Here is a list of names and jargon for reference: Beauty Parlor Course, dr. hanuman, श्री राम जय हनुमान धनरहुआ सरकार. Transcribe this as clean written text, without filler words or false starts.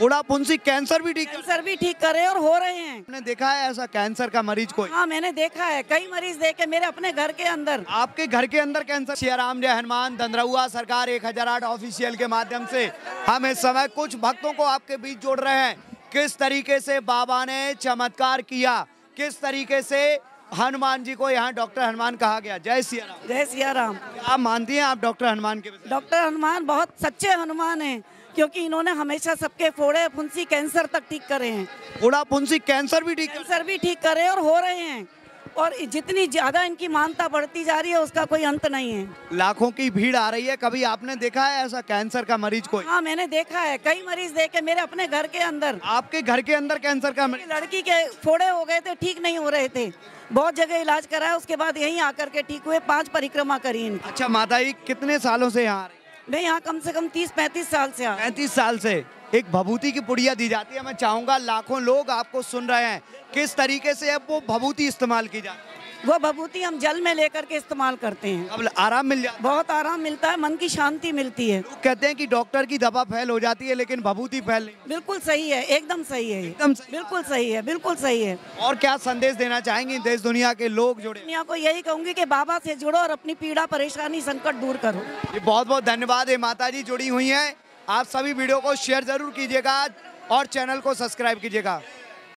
गुड़ापुंसी cancer भी ठीक कर रहे हैं और हो रहे हैं। आपने देखा है ऐसा कैंसर का मरीज कोई? हाँ, मैंने देखा है, कई मरीज देखे मेरे अपने घर के अंदर। आपके घर के अंदर कैंसर? श्री राम जय हनुमान धनरहुआ सरकार 1008 ऑफिशियल के माध्यम से हम इस समय कुछ भक्तों को आपके बीच जोड़ रहे हैं। किस तरीके से बाबा ने चमत्कार किया, किस तरीके से हनुमान जी को यहाँ डॉक्टर हनुमान कहा गया। जय सिया राम। जय सिया राम। आप मानती हैं आप डॉक्टर हनुमान के? डॉक्टर हनुमान बहुत सच्चे हनुमान हैं, क्योंकि इन्होंने हमेशा सबके फोड़े फुंसी कैंसर तक ठीक करे हैं। फोड़ा फुंसी कैंसर भी ठीक करे और हो रहे हैं, और जितनी ज्यादा इनकी मानता बढ़ती जा रही है उसका कोई अंत नहीं है। लाखों की भीड़ आ रही है। कभी आपने देखा है ऐसा कैंसर का मरीज कोई? हाँ, मैंने देखा है, कई मरीज देखे मेरे अपने घर के अंदर। आपके घर के अंदर कैंसर का मरीज? लड़की के फोड़े हो गए थे, ठीक नहीं हो रहे थे, बहुत जगह इलाज कराया, उसके बाद यहीं आकर के ठीक हुए, 5 परिक्रमा करी। अच्छा माता जी, कितने सालों से यहाँ? मैं यहाँ कम से कम 30-35 साल से आया। 35 साल से एक भभूति की पुड़िया दी जाती है। मैं चाहूँगा लाखों लोग आपको सुन रहे हैं, किस तरीके से अब वो भभूति इस्तेमाल की जाती है? वो भभूति हम जल में लेकर के इस्तेमाल करते हैं। अब आराम मिल जाता है? बहुत आराम मिलता है, मन की शांति मिलती है। लोग कहते हैं कि डॉक्टर की दवा फैल हो जाती है लेकिन भभूति फैल नहीं। बिल्कुल सही है, एकदम सही है, एकदम बिल्कुल सही है, बिल्कुल सही है। और क्या संदेश देना चाहेंगे देश दुनिया के लोग जुड़े? दुनिया को यही कहूँगी कि बाबा से जुड़ो और अपनी पीड़ा परेशानी संकट दूर करो। ये बहुत बहुत धन्यवाद है माता जी जुड़ी हुई है। आप सभी वीडियो को शेयर जरूर कीजिएगा और चैनल को सब्सक्राइब कीजिएगा।